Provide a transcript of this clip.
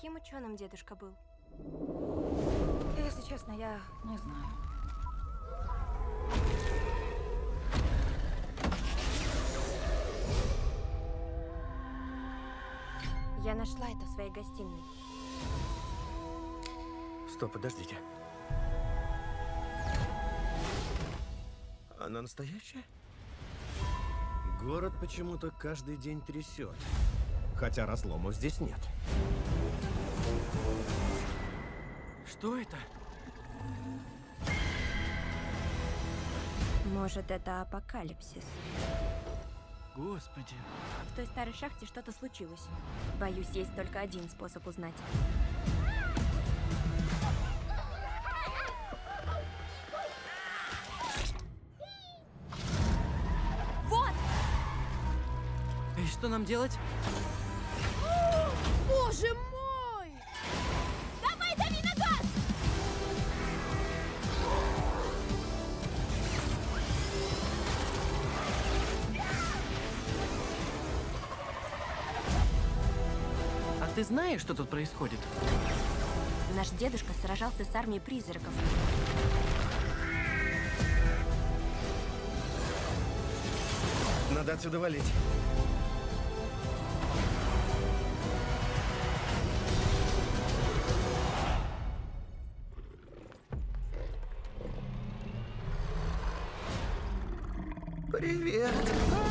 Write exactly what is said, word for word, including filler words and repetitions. каким ученым дедушка был? Если честно, я не знаю. Я нашла это в своей гостиной. Стоп, подождите. Она настоящая? Город почему-то каждый день трясет. Хотя разломов здесь нет. Что это? Может, это апокалипсис? Господи. В той старой шахте что-то случилось. Боюсь, есть только один способ узнать. Вот! И что нам делать? О, боже мой! Давай, дави на газ! А ты знаешь, что тут происходит? Наш дедушка сражался с армией призраков. Надо отсюда валить. Привет!